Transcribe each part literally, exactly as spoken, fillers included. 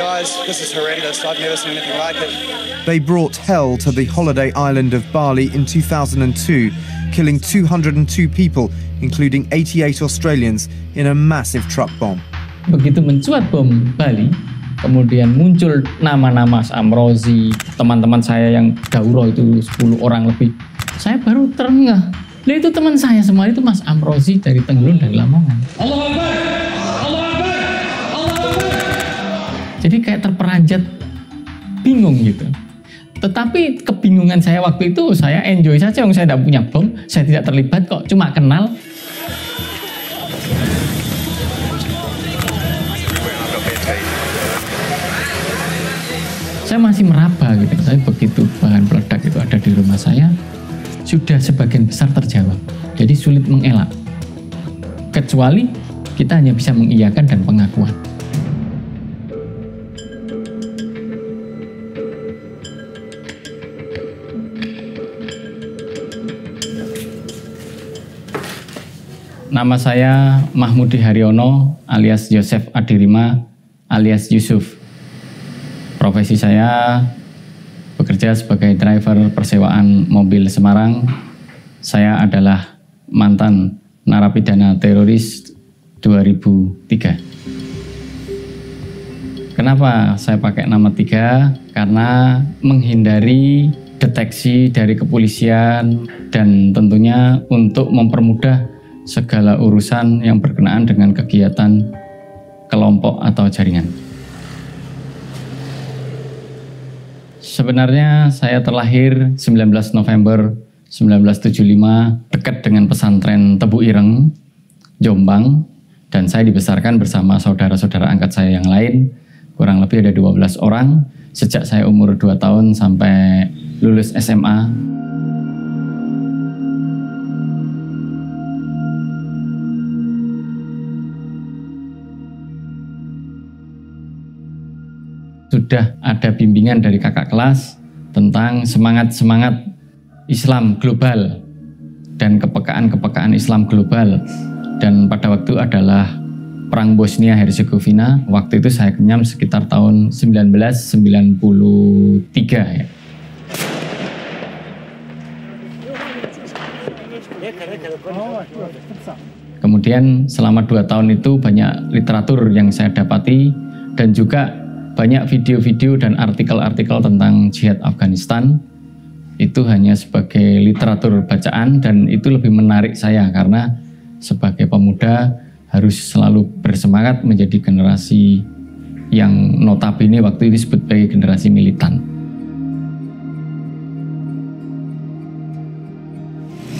guys, this is horrendous. I've never seen anything like it. They brought hell to the holiday island of Bali in two thousand two, killing two hundred two people, including eighty-eight Australians, in a massive truck bomb. Begitu mencuat bom Bali, kemudian muncul nama-nama Mas Amrozi, teman-teman saya yang daurah itu sepuluh orang lebih. Saya baru terengah. Lah itu teman saya semua itu Mas Amrozi dari Tenggulun dan Lamongan. Allahu Akbar. Allahu Akbar. Allahu Akbar. Jadi kayak terperanjat, bingung gitu. Tetapi kebingungan saya waktu itu, saya enjoy saja, saya tidak punya bom, saya tidak terlibat kok, cuma kenal. Saya masih meraba gitu, tapi begitu bahan peledak itu ada di rumah saya, sudah sebagian besar terjawab. Jadi sulit mengelak. Kecuali kita hanya bisa mengiyakan dan pengakuan. Nama saya Mahmudi Haryono alias Yosef Adirima alias Yusuf. Profesi saya bekerja sebagai driver persewaan mobil Semarang. Saya adalah mantan narapidana teroris dua ribu tiga. Kenapa saya pakai nama tiga? Karena menghindari deteksi dari kepolisian dan tentunya untuk mempermudah segala urusan yang berkenaan dengan kegiatan kelompok atau jaringan. Sebenarnya saya terlahir sembilan belas November seribu sembilan ratus tujuh puluh lima dekat dengan pesantren Tebu Ireng, Jombang, dan saya dibesarkan bersama saudara-saudara angkat saya yang lain, kurang lebih ada dua belas orang, sejak saya umur dua tahun sampai lulus S M A. Sudah ada bimbingan dari kakak kelas tentang semangat-semangat Islam global dan kepekaan-kepekaan Islam global. Dan pada waktu adalah Perang Bosnia-Herzegovina. Waktu itu saya kenyam sekitar tahun seribu sembilan ratus sembilan puluh tiga ya. Kemudian selama dua tahun itu banyak literatur yang saya dapati dan juga banyak video-video dan artikel-artikel tentang jihad Afghanistan. Itu hanya sebagai literatur bacaan dan itu lebih menarik saya karena sebagai pemuda harus selalu bersemangat menjadi generasi yang notabene waktu itu disebut sebagai generasi militan.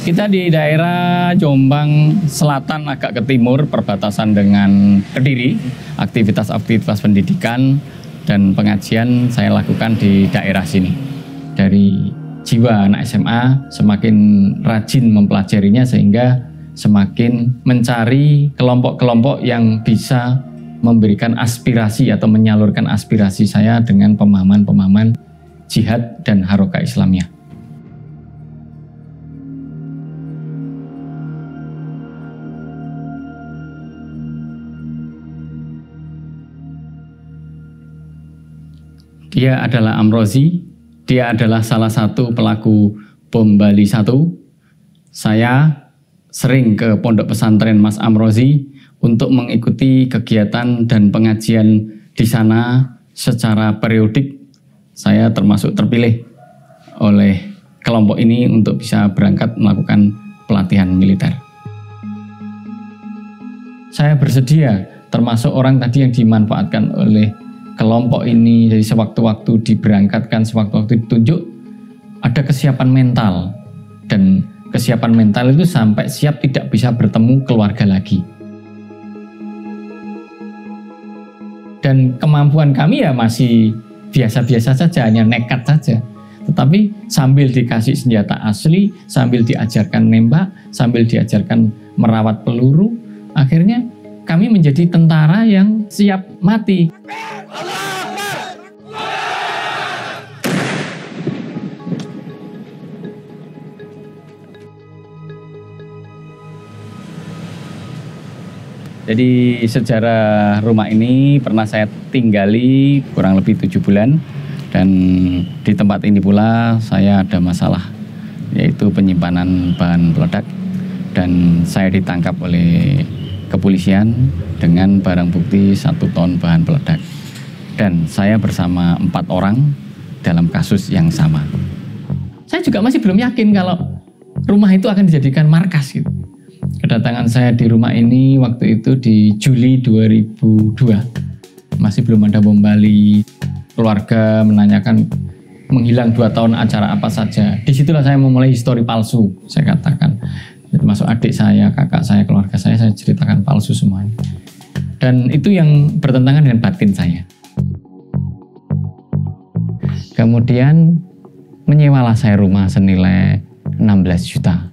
Kita di daerah Jombang Selatan agak ke timur, perbatasan dengan Kediri, aktivitas-aktivitas pendidikan dan pengajian saya lakukan di daerah sini. Dari jiwa anak S M A semakin rajin mempelajarinya sehingga semakin mencari kelompok-kelompok yang bisa memberikan aspirasi atau menyalurkan aspirasi saya dengan pemahaman-pemahaman jihad dan harokah Islamiyah. Dia adalah Amrozi, dia adalah salah satu pelaku bom Bali satu. Saya sering ke pondok pesantren Mas Amrozi untuk mengikuti kegiatan dan pengajian di sana secara periodik. Saya termasuk terpilih oleh kelompok ini untuk bisa berangkat melakukan pelatihan militer. Saya bersedia, termasuk orang tadi yang dimanfaatkan oleh kelompok ini, jadi sewaktu-waktu diberangkatkan, sewaktu-waktu ditunjuk, ada kesiapan mental. Dan kesiapan mental itu sampai siap tidak bisa bertemu keluarga lagi. Dan kemampuan kami ya masih biasa-biasa saja, hanya nekat saja. Tetapi sambil dikasih senjata asli, sambil diajarkan nembak, sambil diajarkan merawat peluru, akhirnya kami menjadi tentara yang siap mati. Jadi sejarah rumah ini pernah saya tinggali kurang lebih tujuh bulan. Dan di tempat ini pula saya ada masalah, yaitu penyimpanan bahan peledak. Dan saya ditangkap oleh kepolisian dengan barang bukti satu ton bahan peledak. Dan saya bersama empat orang dalam kasus yang sama. Saya juga masih belum yakin kalau rumah itu akan dijadikan markas gitu. Kedatangan saya di rumah ini waktu itu di Juli dua ribu dua. Masih belum ada bom Bali. Keluarga menanyakan menghilang dua tahun acara apa saja. Disitulah saya memulai histori palsu, saya katakan. Termasuk adik saya, kakak saya, keluarga saya, saya ceritakan palsu semuanya. Dan itu yang bertentangan dengan batin saya. Kemudian menyewalah saya rumah senilai enam belas juta.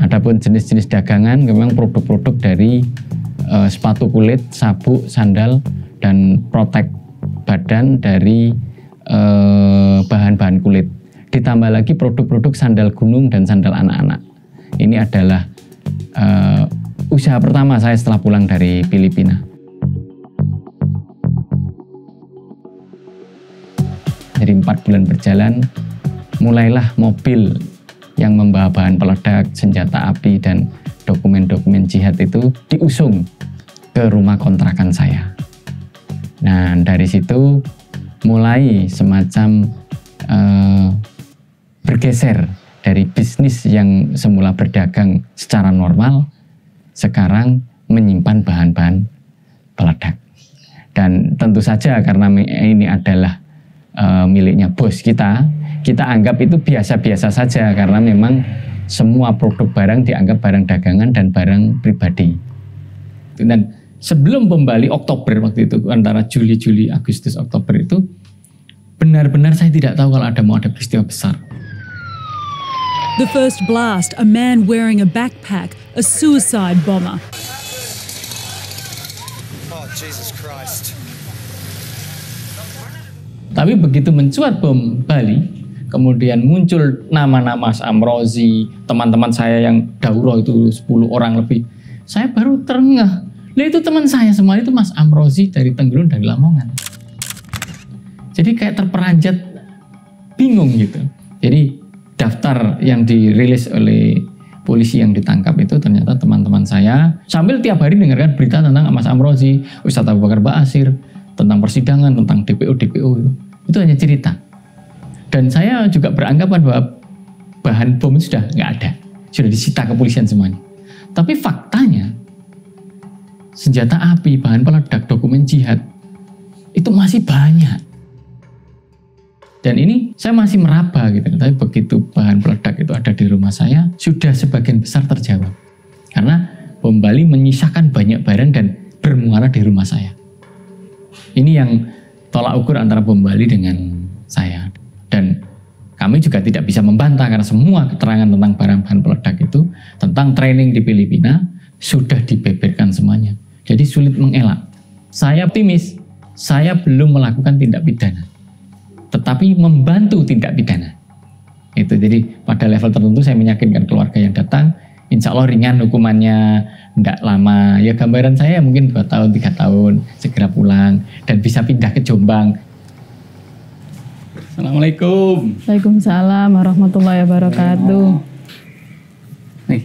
Adapun jenis-jenis dagangan memang produk-produk dari uh, sepatu kulit, sabuk, sandal, dan protek badan dari bahan-bahan uh, kulit. Ditambah lagi produk-produk sandal gunung dan sandal anak-anak. Ini adalah uh, usaha pertama saya setelah pulang dari Filipina. Dari empat bulan berjalan, mulailah mobil yang membawa bahan peledak, senjata api, dan dokumen-dokumen jihad itu diusung ke rumah kontrakan saya. Nah, dari situ mulai semacam eh, bergeser dari bisnis yang semula berdagang secara normal, sekarang menyimpan bahan-bahan peledak. Dan tentu saja karena ini adalah eh, miliknya bos kita, kita anggap itu biasa-biasa saja karena memang semua produk barang dianggap barang dagangan dan barang pribadi. Dan sebelum bom Bali Oktober waktu itu, antara Juli, Juli, Agustus, Oktober itu, benar-benar saya tidak tahu kalau ada mau ada peristiwa besar. The first blast, a man wearing a backpack, a suicide bomber. Oh, Jesus Christ. Tapi begitu mencuat bom Bali, kemudian muncul nama-nama Mas Amrozi, teman-teman saya yang dahulu itu sepuluh orang lebih. Saya baru terengah. Lah itu teman saya semua itu Mas Amrozi dari Tenggulun, dari Lamongan. Jadi kayak terperanjat, bingung gitu. Jadi daftar yang dirilis oleh polisi yang ditangkap itu ternyata teman-teman saya. Sambil tiap hari dengarkan berita tentang Mas Amrozi, Ustaz Abu Bakar Baasir, tentang persidangan, tentang D P O D P O itu. Itu hanya cerita. Dan saya juga beranggapan bahwa bahan bom itu sudah nggak ada, sudah disita kepolisian semuanya. Tapi faktanya senjata api, bahan peledak, dokumen jihad itu masih banyak. Dan ini saya masih meraba gitu. Tapi begitu bahan peledak itu ada di rumah saya, sudah sebagian besar terjawab. Karena bom Bali menyisakan banyak barang dan bermuara di rumah saya. Ini yang tolak ukur antara bom Bali dengan saya. Dan kami juga tidak bisa membantah karena semua keterangan tentang barang-barang peledak itu, tentang training di Filipina, sudah dibeberkan semuanya. Jadi sulit mengelak. Saya optimis, saya belum melakukan tindak pidana, tetapi membantu tindak pidana. Itu jadi pada level tertentu saya meyakinkan keluarga yang datang, insya Allah ringan hukumannya, tidak lama. Ya gambaran saya mungkin dua tahun, tiga tahun, segera pulang dan bisa pindah ke Jombang. Assalamualaikum. Waalaikumsalam warahmatullahi wabarakatuh. Nih.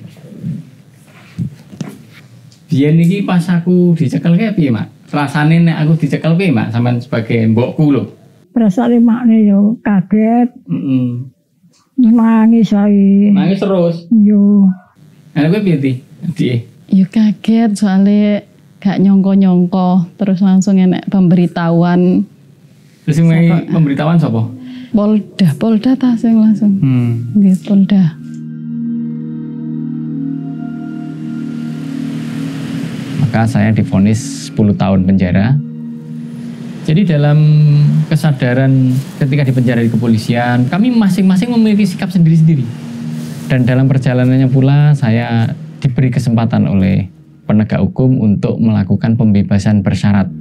Biyen iki pas aku dicekel kae piye, Mak? Rasane nek aku dicekel piye, Mak? Sampeyan sebagai mbokku lho. Perasaan makne yo kaget. Heeh. Mm -mm. Nangis ae. Nangis terus. Yo. Lah kowe piye, Ti? Di. Ya kaget soalnya gak nyongko-nyongko, terus langsung enek pemberitahuan. Terus yang pemberitahuan siapa? Polda, Polda tasing langsung. Hmm. Nggih, Polda. Maka saya divonis sepuluh tahun penjara. Jadi dalam kesadaran ketika dipenjara di kepolisian, kami masing-masing memiliki sikap sendiri-sendiri. Dan dalam perjalanannya pula saya diberi kesempatan oleh penegak hukum untuk melakukan pembebasan bersyarat,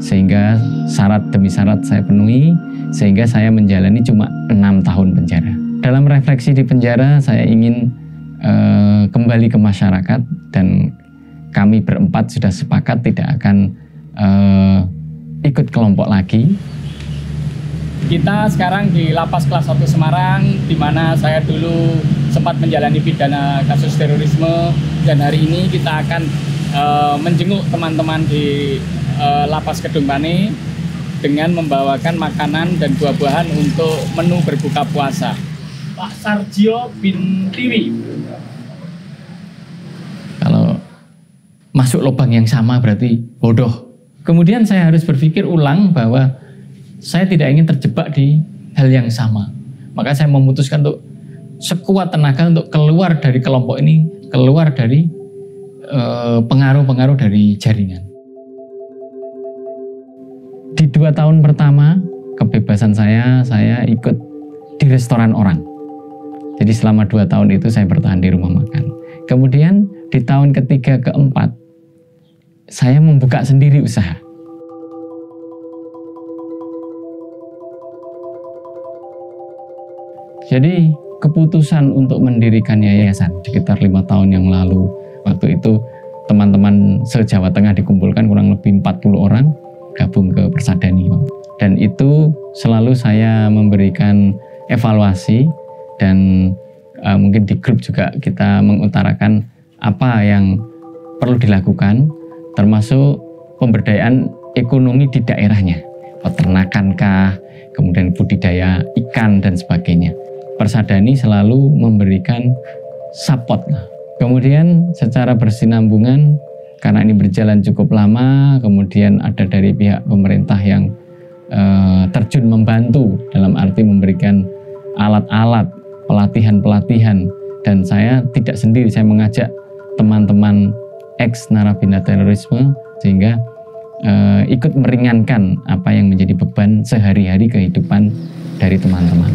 sehingga syarat demi syarat saya penuhi, sehingga saya menjalani cuma enam tahun penjara. Dalam refleksi di penjara, saya ingin uh, kembali ke masyarakat dan kami berempat sudah sepakat tidak akan uh, ikut kelompok lagi. Kita sekarang di Lapas Kelas satu Semarang, di mana saya dulu sempat menjalani pidana kasus terorisme, dan hari ini kita akan uh, menjenguk teman-teman di uh, Lapas Kedung Pane dengan membawakan makanan dan buah-buahan untuk menu berbuka puasa. Pak Sarjio bin Tiwi. Kalau masuk lubang yang sama berarti bodoh. Kemudian saya harus berpikir ulang bahwa saya tidak ingin terjebak di hal yang sama. Maka saya memutuskan untuk sekuat tenaga untuk keluar dari kelompok ini, keluar dari pengaruh-pengaruh dari jaringan. Di dua tahun pertama kebebasan saya, saya ikut di restoran orang. Jadi selama dua tahun itu saya bertahan di rumah makan. Kemudian di tahun ketiga, keempat, saya membuka sendiri usaha. Jadi keputusan untuk mendirikan yayasan sekitar lima tahun yang lalu. Waktu itu teman-teman se-Jawa Tengah dikumpulkan kurang lebih empat puluh orang. Gabung ke Persadani, dan itu selalu saya memberikan evaluasi dan uh, mungkin di grup juga kita mengutarakan apa yang perlu dilakukan, termasuk pemberdayaan ekonomi di daerahnya, peternakankah, kemudian budidaya ikan dan sebagainya. Persadani selalu memberikan support. Kemudian secara bersinambungan, karena ini berjalan cukup lama, kemudian ada dari pihak pemerintah yang e, terjun membantu dalam arti memberikan alat-alat, pelatihan-pelatihan. Dan saya tidak sendiri, saya mengajak teman-teman ex-narapidana terorisme sehingga e, ikut meringankan apa yang menjadi beban sehari-hari kehidupan dari teman-teman.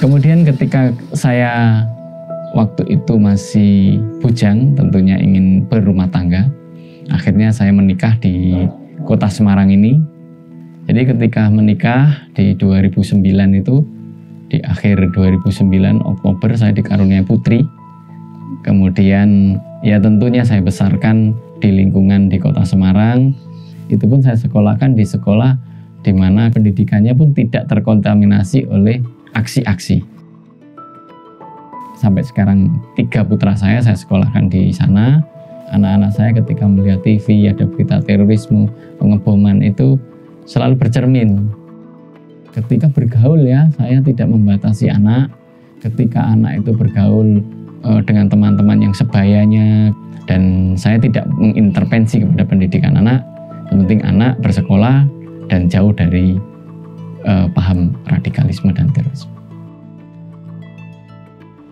Kemudian ketika saya waktu itu masih bujang, tentunya ingin berumah tangga. Akhirnya saya menikah di kota Semarang ini. Jadi ketika menikah di dua ribu sembilan itu, di akhir dua ribu sembilan Oktober saya dikaruniai putri. Kemudian ya tentunya saya besarkan di lingkungan di kota Semarang. Itu pun saya sekolahkan di sekolah di mana pendidikannya pun tidak terkontaminasi oleh aksi-aksi. Sampai sekarang tiga putra saya, saya sekolahkan di sana. Anak-anak saya ketika melihat T V, ada berita terorisme, pengeboman, itu selalu bercermin. Ketika bergaul ya, saya tidak membatasi anak. Ketika anak itu bergaul uh, dengan teman-teman yang sebayanya, dan saya tidak mengintervensi kepada pendidikan anak. Yang penting anak bersekolah dan jauh dari uh, paham radikalisme dan terorisme.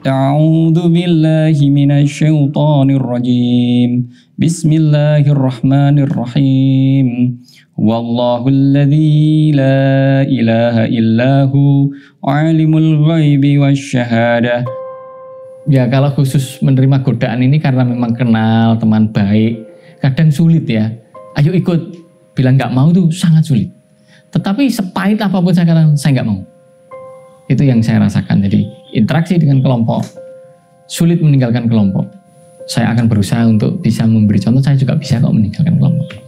A'udzu billahi minasyaitonir rajim. Bismillahirrahmanirrahim. Wallahu alladzi la ilaha illahu alimul ghaibi wasyahadah. Ya kalau khusus menerima godaan ini karena memang kenal teman baik, kadang sulit ya. Ayo ikut, bilang nggak mau tuh sangat sulit. Tetapi sepahit apapun saya katakan, saya nggak mau. Itu yang saya rasakan. Jadi interaksi dengan kelompok, sulit meninggalkan kelompok. Saya akan berusaha untuk bisa memberi contoh, saya juga bisa kok meninggalkan kelompok.